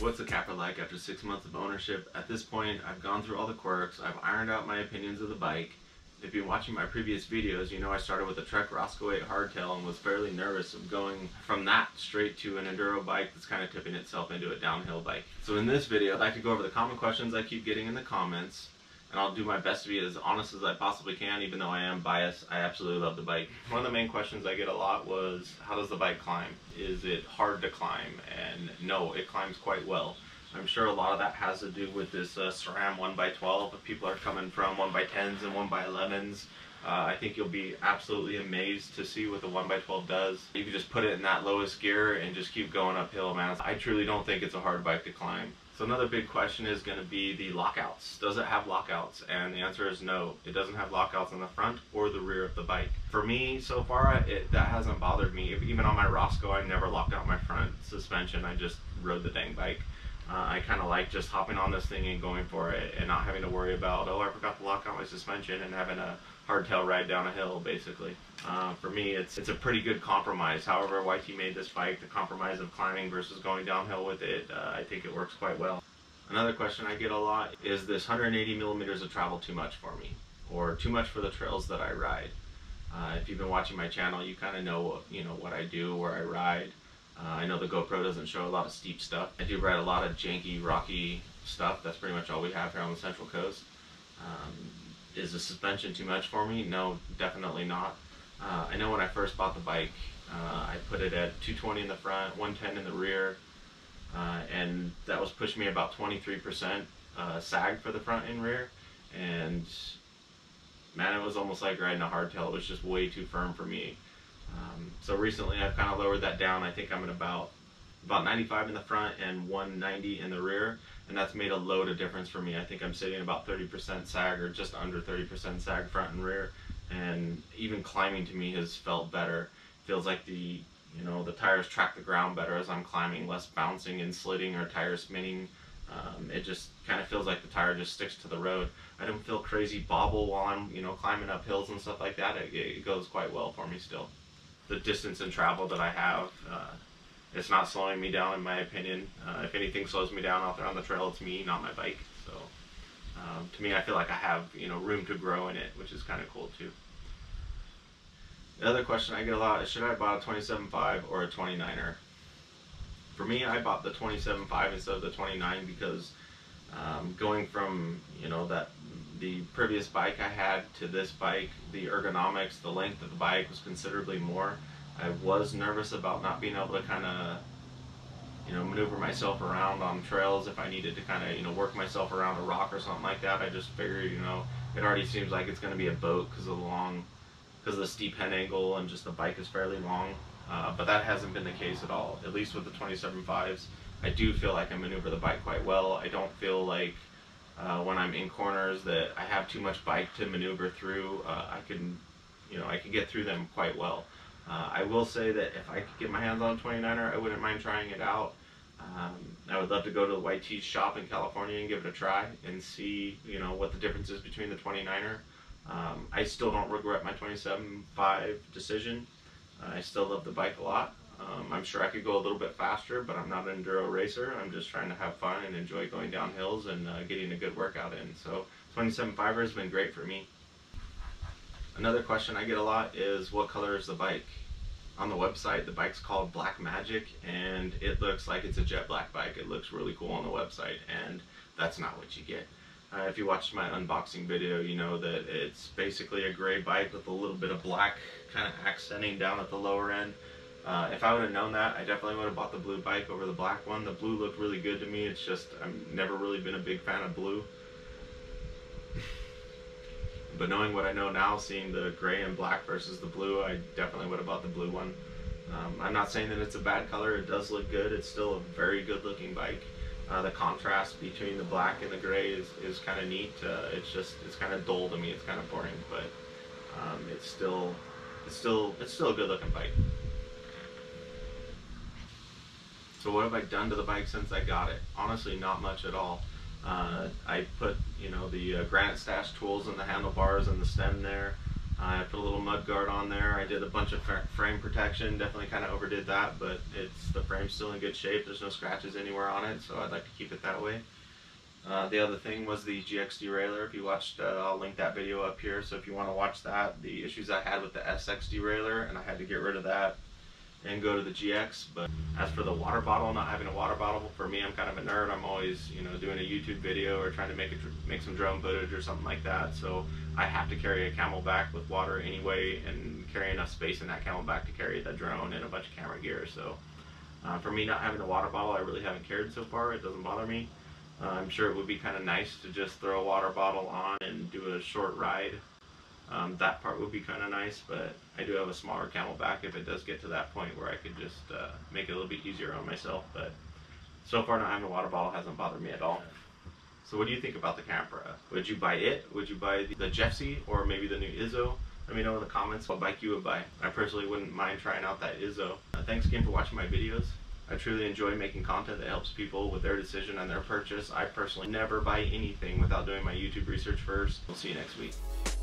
What's the Capra like after 6 months of ownership? At this point, I've gone through all the quirks, I've ironed out my opinions of the bike. If you're watching my previous videos, you know I started with a Trek Roscoe 8 hardtail and was fairly nervous of going from that straight to an enduro bike that's kind of tipping itself into a downhill bike. So in this video, I'd like to go over the common questions I keep getting in the comments, and I'll do my best to be as honest as I possibly can, even though I am biased. I absolutely love the bike. One of the main questions I get a lot was, how does the bike climb? Is it hard to climb? And no, it climbs quite well. I'm sure a lot of that has to do with this SRAM 1x12. If people are coming from 1x10s and 1x11s, I think you'll be absolutely amazed to see what the 1x12 does. You can just put it in that lowest gear and just keep going uphill, man. I truly don't think it's a hard bike to climb. So another big question is going to be the lockouts. Does it have lockouts? And the answer is no. It doesn't have lockouts on the front or the rear of the bike. For me, so far, that hasn't bothered me. Even on my Roscoe, I never locked out my front suspension. I just rode the dang bike. I kind of like just hopping on this thing and going for it and not having to worry about, oh, I forgot to lock out my suspension and having a hardtail ride down a hill, basically. For me, it's a pretty good compromise. However YT made this bike, the compromise of climbing versus going downhill with it, I think it works quite well. Another question I get a lot is this 180 millimeters of travel too much for me, or too much for the trails that I ride. If you've been watching my channel, you kind of know, what I do, where I ride. I know the GoPro doesn't show a lot of steep stuff. I do ride a lot of janky, rocky stuff. That's pretty much all we have here on the Central Coast. Is the suspension too much for me? No, definitely not. I know when I first bought the bike, I put it at 220 in the front, 110 in the rear, and that was pushing me about 23% sag for the front and rear. And man, it was almost like riding a hardtail. It was just way too firm for me. So recently I've kind of lowered that down. I think I'm at about 95 in the front and 190 in the rear, and that's made a load of difference for me. I think I'm sitting about 30% sag or just under 30% sag front and rear, and even climbing to me has felt better. Feels like the the tires track the ground better as I'm climbing, less bouncing and sliding or tire spinning. It just kind of feels like the tire just sticks to the road. I don't feel crazy bobble while I'm climbing up hills and stuff like that. It goes quite well for me still. The distance and travel that I have, it's not slowing me down in my opinion. If anything slows me down out there on the trail, it's me, not my bike. So to me, I feel like I have room to grow in it, which is kind of cool too. The other question I get a lot is, should I buy a 27.5 or a 29er? For me, I bought the 27.5 instead of the 29 because going from the previous bike I had to this bike, the ergonomics, the length of the bike was considerably more. I was nervous about not being able to kind of, maneuver myself around on trails if I needed to kind of, work myself around a rock or something like that. I just figured, it already seems like it's going to be a boat because of the steep head angle, and just the bike is fairly long. But that hasn't been the case at all. At least with the 27.5s, I do feel like I maneuver the bike quite well. I don't feel like when I'm in corners that I have too much bike to maneuver through. I can get through them quite well. I will say that if I could get my hands on a 29er, I wouldn't mind trying it out. I would love to go to the YT shop in California and give it a try and see what the difference is between the 29er. I still don't regret my 27.5 decision. I still love the bike a lot. I'm sure I could go a little bit faster, but I'm not an enduro racer. I'm just trying to have fun and enjoy going down hills and getting a good workout in. So 27.5er has been great for me. Another question I get a lot is, what color is the bike? On the website, the bike's called Black Magic, and it looks like it's a jet black bike. It looks really cool on the website, and that's not what you get. If you watched my unboxing video, you know that it's basically a gray bike with a little bit of black kind of accenting down at the lower end. If I would have known that, I definitely would have bought the blue bike over the black one. The blue looked really good to me. It's just, I've never really been a big fan of blue. But knowing what I know now, seeing the gray and black versus the blue, I definitely would have bought the blue one. I'm not saying that it's a bad color. It does look good. It's still a very good looking bike. The contrast between the black and the gray is kind of neat. It's kind of dull to me. It's kind of boring, but it's still a good looking bike. So what have I done to the bike since I got it? Honestly, not much at all. I put the Granite Stash tools in the handlebars and the stem there. I put a little mud guard on there. I did a bunch of frame protection, definitely kind of overdid that, but the frame's still in good shape. There's no scratches anywhere on it, so I'd like to keep it that way. The other thing was the GX derailleur. If you watched, I'll link that video up here, so if you want to watch that, the issues I had with the SX derailleur, and I had to get rid of that and go to the GX. But as for the water bottle, not having a water bottle, for me, I'm kind of a nerd. I'm always, you know, doing a YouTube video or trying to make some drone footage or something like that, so I have to carry a Camelback with water anyway and carry enough space in that Camelback to carry the drone and a bunch of camera gear. So for me, not having a water bottle, I really haven't cared so far. It doesn't bother me. I'm sure it would be kind of nice to just throw a water bottle on and do a short ride. That part would be kind of nice, but I do have a smaller Camelback if it does get to that point where I could just make it a little bit easier on myself. But so far, not having a water bottle hasn't bothered me at all. So what do you think about the Capra? Would you buy it? Would you buy the Jeffsy or maybe the new Izzo? Let me know in the comments what bike you would buy. I personally wouldn't mind trying out that Izzo. Thanks again for watching my videos. I truly enjoy making content that helps people with their decision and their purchase. I personally never buy anything without doing my YouTube research first. We'll see you next week.